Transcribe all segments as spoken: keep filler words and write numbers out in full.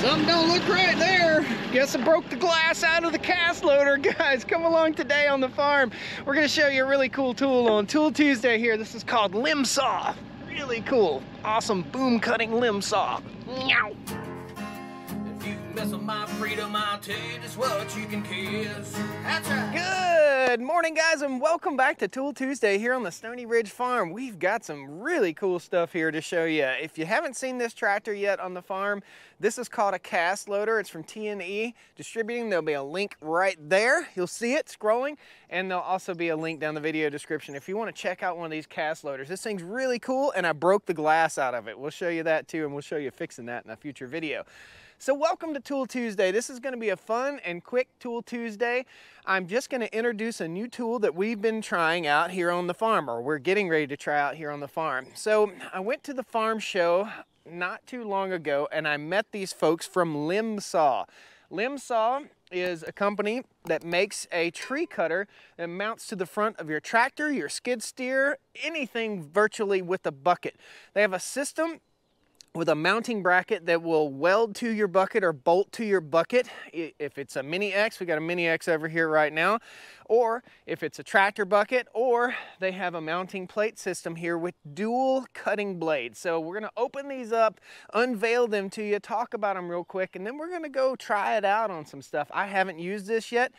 Something don't look right there. Guess I broke the glass out of the cast loader. Guys, come along today on the farm. We're gonna show you a really cool tool on Tool Tuesday here. This is called LimbSaw. Really cool, awesome boom cutting LimbSaw. Meow. If you mess with my freedom, I'll tell you just what you can kiss. That's right. Good morning, guys, and welcome back to Tool Tuesday here on the Stony Ridge Farm. We've got some really cool stuff here to show you. If you haven't seen this tractor yet on the farm, this is called a cast loader. It's from T and E Distributing. There'll be a link right there. You'll see it scrolling, and there'll also be a link down the video description if you want to check out one of these cast loaders. This thing's really cool, and I broke the glass out of it. We'll show you that too, and we'll show you fixing that in a future video. So welcome to Tool Tuesday. This is going to be a fun and quick Tool Tuesday. I'm just going to introduce a new tool that we've been trying out here on the farm, or we're getting ready to try out here on the farm. So I went to the farm show not too long ago, and I met these folks from LimbSaw. LimbSaw is a company that makes a tree cutter that mounts to the front of your tractor, your skid steer, anything virtually with a bucket. They have a system with a mounting bracket that will weld to your bucket or bolt to your bucket. If it's a Mini X, we got a Mini X over here right now, or if it's a tractor bucket, or they have a mounting plate system here with dual cutting blades. So we're gonna open these up, unveil them to you, talk about them real quick, and then we're gonna go try it out on some stuff. I haven't used this yet.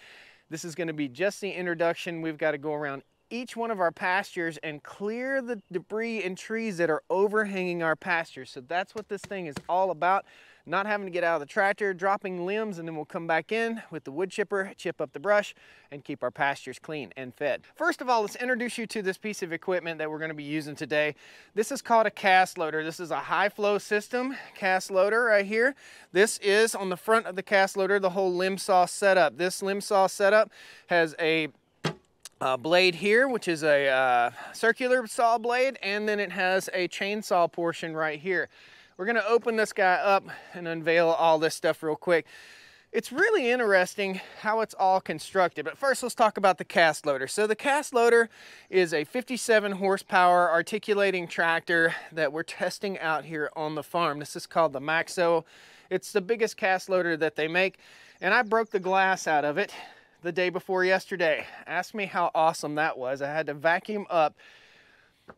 This is gonna be just the introduction. We've gotta go around each one of our pastures and clear the debris and trees that are overhanging our pastures. So that's what this thing is all about. Not having to get out of the tractor, dropping limbs, and then we'll come back in with the wood chipper, chip up the brush, and keep our pastures clean and fed. First of all, let's introduce you to this piece of equipment that we're gonna be using today. This is called a cast loader. This is a high flow system cast loader right here. This is on the front of the cast loader, the whole LimbSaw setup. This LimbSaw setup has a Uh, blade here, which is a uh, circular saw blade, and then it has a chainsaw portion right here. We're gonna open this guy up and unveil all this stuff real quick. It's really interesting how it's all constructed, but first let's talk about the cast loader. So the cast loader is a fifty-seven horsepower articulating tractor that we're testing out here on the farm. This is called the LimbSaw. It's the biggest cast loader that they make, and I broke the glass out of it the day before yesterday. Ask me how awesome that was. I had to vacuum up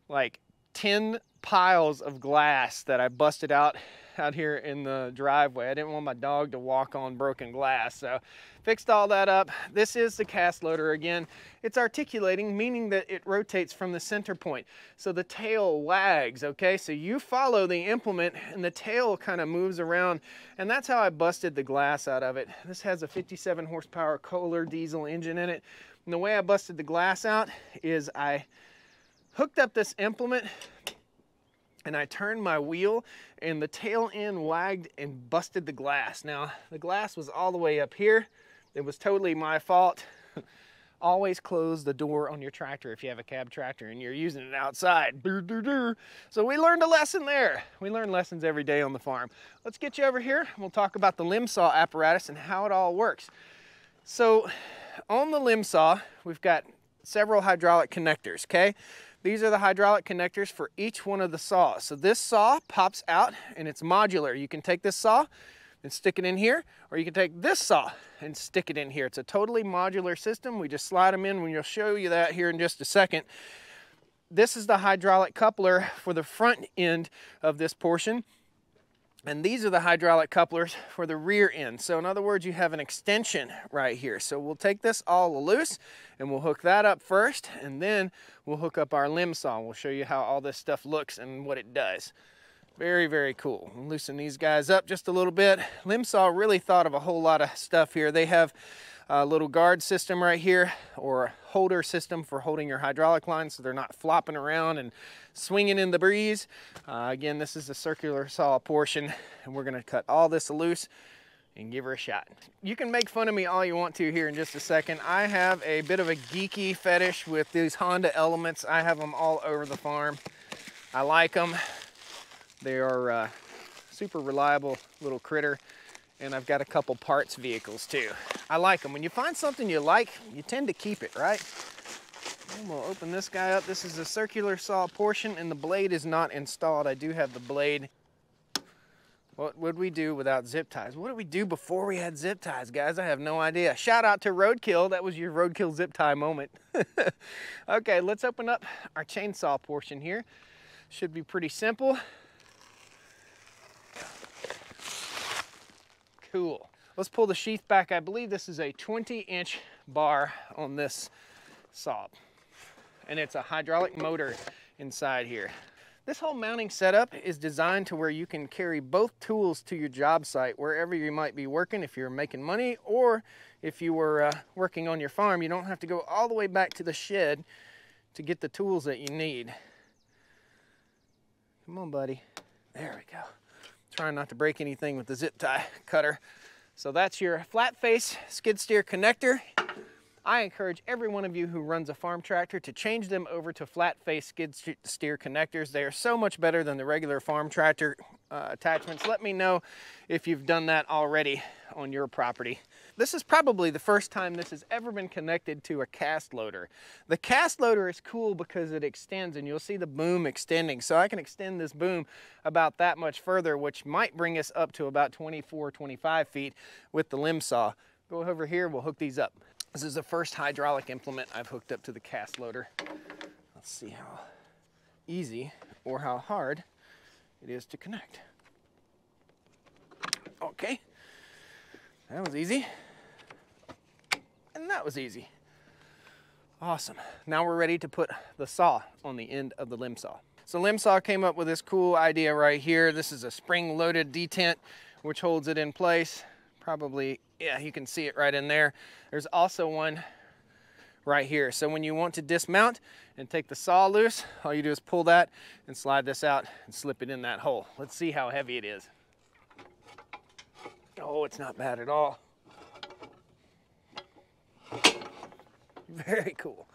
like ten piles of glass that I busted out out here in the driveway. I didn't want my dog to walk on broken glass, so fixed all that up. This is the cast loader again. It's articulating, meaning that it rotates from the center point. So the tail wags, okay? So you follow the implement and the tail kind of moves around, and that's how I busted the glass out of it. This has a fifty-seven horsepower Kohler diesel engine in it. And the way I busted the glass out is I hooked up this implement and I turned my wheel, and the tail end wagged and busted the glass. Now, the glass was all the way up here. It was totally my fault. Always close the door on your tractor if you have a cab tractor and you're using it outside. So we learned a lesson there. We learn lessons every day on the farm. Let's get you over here, and we'll talk about the LimbSaw apparatus and how it all works. So on the LimbSaw, we've got several hydraulic connectors, okay? These are the hydraulic connectors for each one of the saws. So this saw pops out and it's modular. You can take this saw and stick it in here, or you can take this saw and stick it in here. It's a totally modular system. We just slide them in. We'll show you that here in just a second. This is the hydraulic coupler for the front end of this portion. And these are the hydraulic couplers for the rear end. So in other words, you have an extension right here. So we'll take this all loose and we'll hook that up first, and then we'll hook up our LimbSaw. We'll show you how all this stuff looks and what it does. Very, very cool. I'll loosen these guys up just a little bit. LimbSaw really thought of a whole lot of stuff here. They have a little guard system right here, or a holder system for holding your hydraulic lines so they're not flopping around and swinging in the breeze. Uh, again, this is the circular saw portion, and we're gonna cut all this loose and give her a shot. You can make fun of me all you want to here in just a second. I have a bit of a geeky fetish with these Honda Elements. I have them all over the farm. I like them. They are a super reliable little critter, and I've got a couple parts vehicles too. I like them. When you find something you like, you tend to keep it, right? And we'll open this guy up. This is a circular saw portion, and the blade is not installed. I do have the blade What would we do without zip ties? What did we do before we had zip ties, guys? I have no idea. Shout out to Roadkill. That was your Roadkill zip tie moment. Okay, let's open up our chainsaw portion here. Should be pretty simple. Cool. Let's pull the sheath back. I believe this is a twenty inch bar on this saw. And it's a hydraulic motor inside here. This whole mounting setup is designed to where you can carry both tools to your job site, wherever you might be working, if you're making money, or if you were uh, working on your farm. You don't have to go all the way back to the shed to get the tools that you need. Come on, buddy. There we go. Trying not to break anything with the zip tie cutter. So that's your flat face skid steer connector. I encourage every one of you who runs a farm tractor to change them over to flat face skid steer connectors. They are so much better than the regular farm tractor uh, attachments. Let me know if you've done that already on your property. This is probably the first time this has ever been connected to a cast loader. The cast loader is cool because it extends, and you'll see the boom extending. So I can extend this boom about that much further, which might bring us up to about twenty-four, twenty-five feet with the LimbSaw. Go over here, we'll hook these up. This is the first hydraulic implement I've hooked up to the cast loader. Let's see how easy or how hard it is to connect. Okay, that was easy. And that was easy. Awesome. Now we're ready to put the saw on the end of the LimbSaw. So LimbSaw came up with this cool idea right here. This is a spring-loaded detent, which holds it in place. Probably, yeah, you can see it right in there. There's also one right here. So when you want to dismount and take the saw loose, all you do is pull that and slide this out and slip it in that hole. Let's see how heavy it is. Oh, it's not bad at all. Very cool.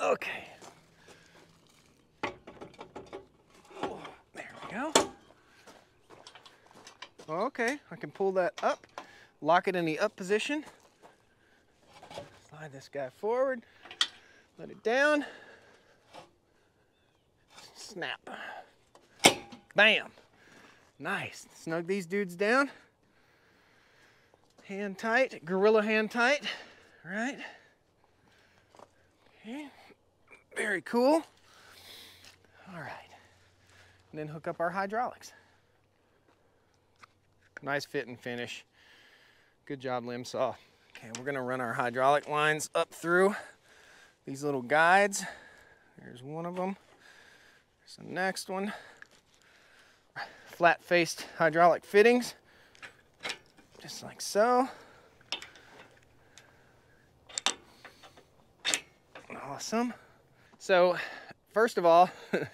Okay. Oh, there we go. Okay, I can pull that up. Lock it in the up position, slide this guy forward, let it down, snap, bam, nice. Snug these dudes down, hand tight, gorilla hand tight, right? Okay, very cool. All right, and then hook up our hydraulics. Nice fit and finish. Good job, LimbSaw. Okay, we're gonna run our hydraulic lines up through these little guides. There's one of them. There's the next one. Flat-faced hydraulic fittings, just like so. Awesome. So, first of all,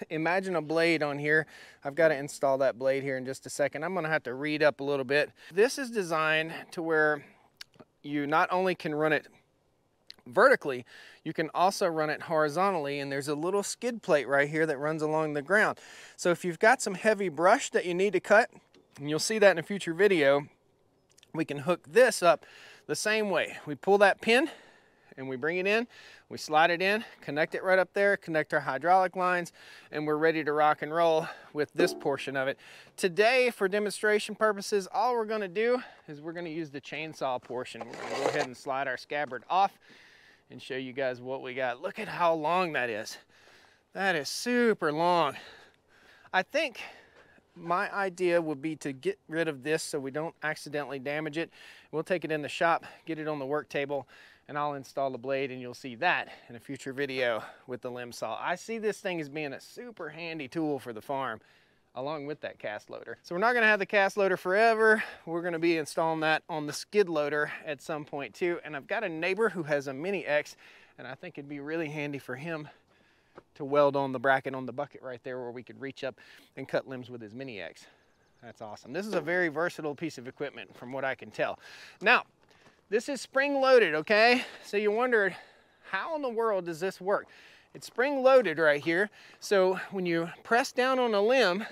imagine a blade on here. I've got to install that blade here in just a second. I'm going to have to read up a little bit. This is designed to where you not only can run it vertically, you can also run it horizontally, and there's a little skid plate right here that runs along the ground. So if you've got some heavy brush that you need to cut, and you'll see that in a future video, we can hook this up the same way. We pull that pin, and we bring it in, we slide it in, connect it right up there, connect our hydraulic lines, and we're ready to rock and roll with this portion of it. Today, for demonstration purposes, all we're gonna do is we're gonna use the chainsaw portion. We're gonna go ahead and slide our scabbard off and show you guys what we got. Look at how long that is. That is super long. I think my idea would be to get rid of this so we don't accidentally damage it. We'll take it in the shop, get it on the work table, and I'll install the blade, and you'll see that in a future video with the LimbSaw. I see this thing as being a super handy tool for the farm, along with that cast loader. So we're not gonna have the cast loader forever. We're gonna be installing that on the skid loader at some point too. And I've got a neighbor who has a Mini X, and I think it'd be really handy for him to weld on the bracket on the bucket right there where we could reach up and cut limbs with his Mini X. That's awesome. This is a very versatile piece of equipment from what I can tell. Now, this is spring-loaded, okay? So you wondered, how in the world does this work? It's spring-loaded right here. So when you press down on a limb,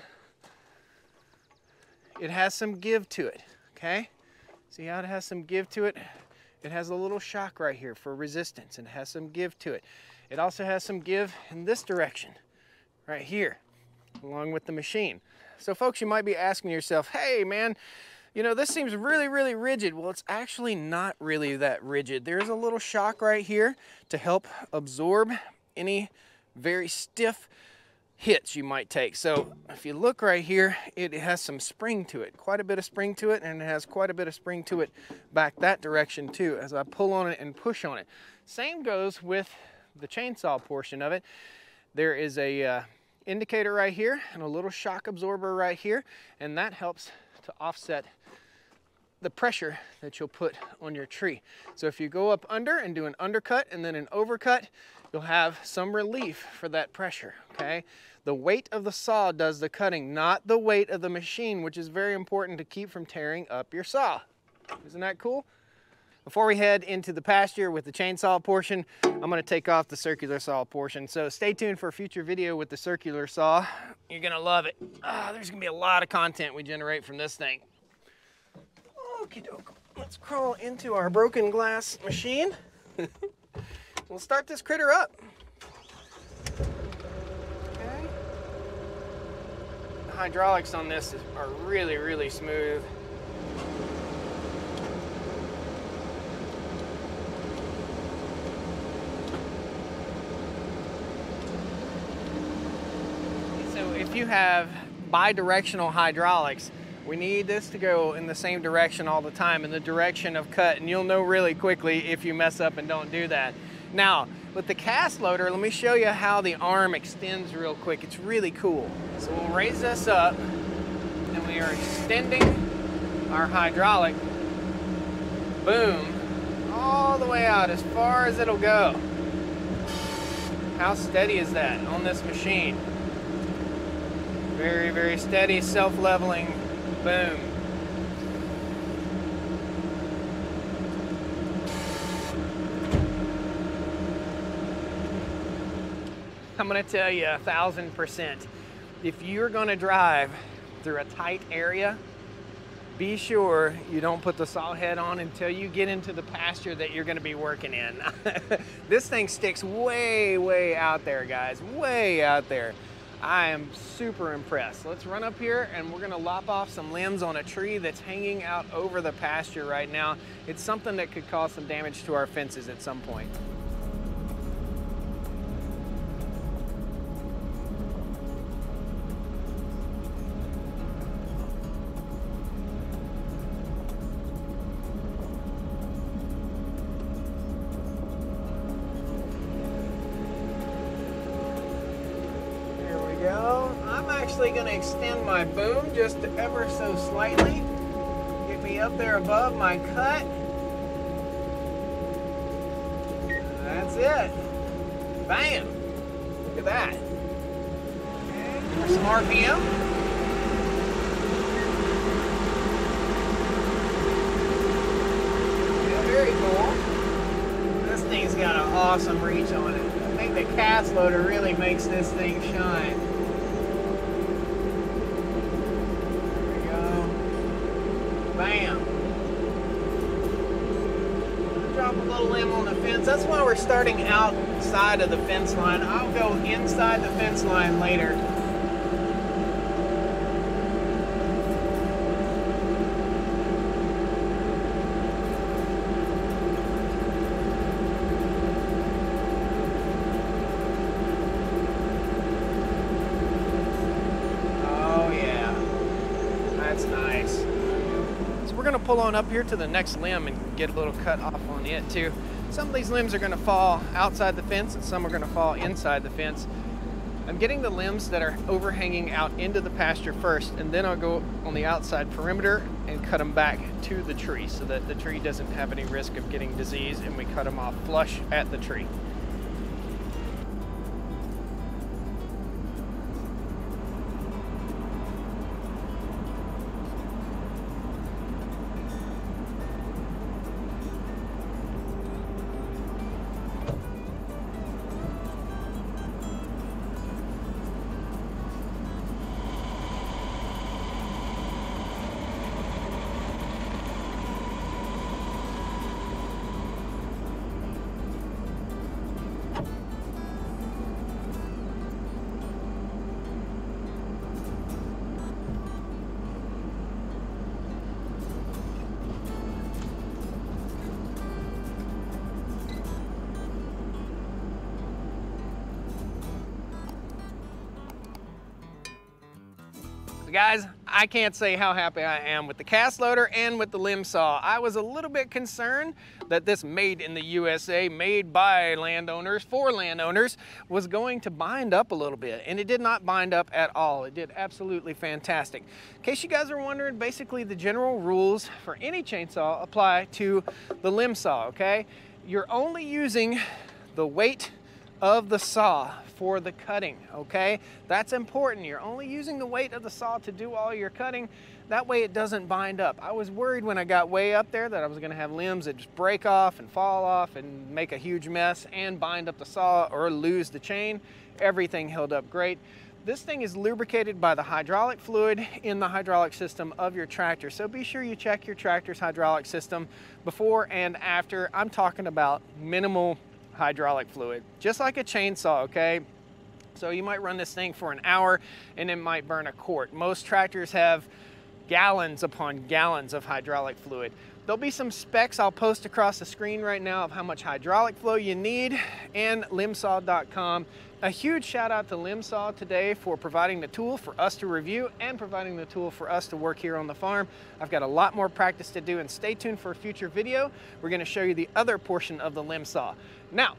it has some give to it, okay? See how it has some give to it? It has a little shock right here for resistance, and it has some give to it. It also has some give in this direction, right here, along with the machine. So folks, you might be asking yourself, hey man, you know, this seems really, really rigid. Well, it's actually not really that rigid. There's a little shock right here to help absorb any very stiff hits you might take. So if you look right here, it has some spring to it, quite a bit of spring to it, and it has quite a bit of spring to it back that direction too, as I pull on it and push on it. Same goes with the chainsaw portion of it. There is a uh, indicator right here and a little shock absorber right here, and that helps to offset the pressure that you'll put on your tree. So if you go up under and do an undercut and then an overcut, you'll have some relief for that pressure, okay? The weight of the saw does the cutting, not the weight of the machine, which is very important to keep from tearing up your saw. Isn't that cool? Before we head into the pasture with the chainsaw portion, I'm gonna take off the circular saw portion. So stay tuned for a future video with the circular saw. You're gonna love it. Oh, there's gonna be a lot of content we generate from this thing. Okie doke. Let's crawl into our broken glass machine. We'll start this critter up. Okay. The hydraulics on this is, are really, really smooth. So if you have bi-directional hydraulics, we need this to go in the same direction all the time, in the direction of cut, and you'll know really quickly if you mess up and don't do that. Now, with the cast loader, let me show you how the arm extends real quick. It's really cool. So we'll raise this up, and we are extending our hydraulic boom all the way out as far as it'll go. How steady is that on this machine? Very, very steady, self-leveling boom. I'm gonna tell you a thousand percent, if you're gonna drive through a tight area, be sure you don't put the saw head on until you get into the pasture that you're gonna be working in. This thing sticks way, way out there, guys, way out there. I am super impressed. Let's run up here and we're gonna lop off some limbs on a tree that's hanging out over the pasture right now. It's something that could cause some damage to our fences at some point. Going to extend my boom just ever so slightly, get me up there above my cut. That's it. Bam! Look at that. Okay, for some R P M. Yeah, very cool. This thing's got an awesome reach on it. I think the cast loader really makes this thing shine. That's why we're starting outside of the fence line. I'll go inside the fence line later. Oh yeah, that's nice. So we're gonna pull on up here to the next limb and get a little cut off on it too. Some of these limbs are going to fall outside the fence and some are going to fall inside the fence. I'm getting the limbs that are overhanging out into the pasture first, and then I'll go on the outside perimeter and cut them back to the tree so that the tree doesn't have any risk of getting disease, and we cut them off flush at the tree. Guys, I can't say how happy I am with the cast loader and with the LimbSaw. I was a little bit concerned that this made in the U S A, made by landowners, for landowners, was going to bind up a little bit, and it did not bind up at all. It did absolutely fantastic. In case you guys are wondering, basically the general rules for any chainsaw apply to the LimbSaw, okay? You're only using the weight of the saw for the cutting, okay? That's important. You're only using the weight of the saw to do all your cutting. That way it doesn't bind up. I was worried when I got way up there that I was gonna have limbs that just break off and fall off and make a huge mess and bind up the saw or lose the chain. Everything held up great. This thing is lubricated by the hydraulic fluid in the hydraulic system of your tractor. So be sure you check your tractor's hydraulic system before and after. I'm talking about minimal hydraulic fluid, just like a chainsaw, okay? So you might run this thing for an hour and it might burn a quart. Most tractors have gallons upon gallons of hydraulic fluid. There'll be some specs I'll post across the screen right now of how much hydraulic flow you need, and LimbSaw dot com. A huge shout out to LimbSaw today for providing the tool for us to review and providing the tool for us to work here on the farm. I've got a lot more practice to do, and stay tuned for a future video. We're going to show you the other portion of the LimbSaw. Now,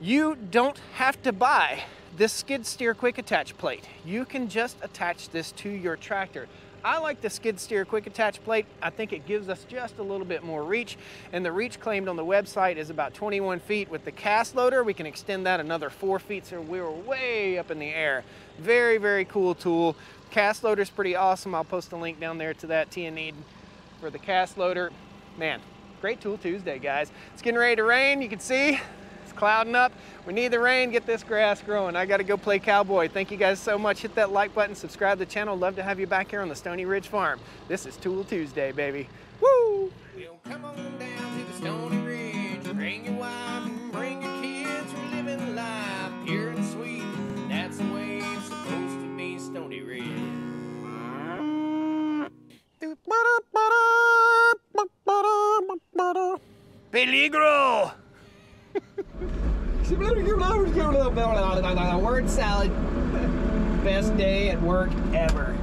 you don't have to buy this skid steer quick attach plate. You can just attach this to your tractor. I like the skid steer quick attach plate. I think it gives us just a little bit more reach, and the reach claimed on the website is about twenty-one feet. With the cast loader, we can extend that another four feet, so we were way up in the air. Very, very cool tool. Cast loader's pretty awesome. I'll post a link down there to that T and E for the cast loader. Man, great tool Tuesday, guys. It's getting ready to rain. You can see it's clouding up. We need the rain, get this grass growing. I gotta go play cowboy. Thank you guys so much. Hit that like button, subscribe to the channel. Love to have you back here on the Stony Ridge Farm. This is Tool Tuesday, baby. Woo! We'll come on down to the Stony Ridge. Bring your wife and bring your kids. We're living life pure and sweet. That's the way it's supposed to be, Stony Ridge. Peligro! Word salad. Best day at work ever.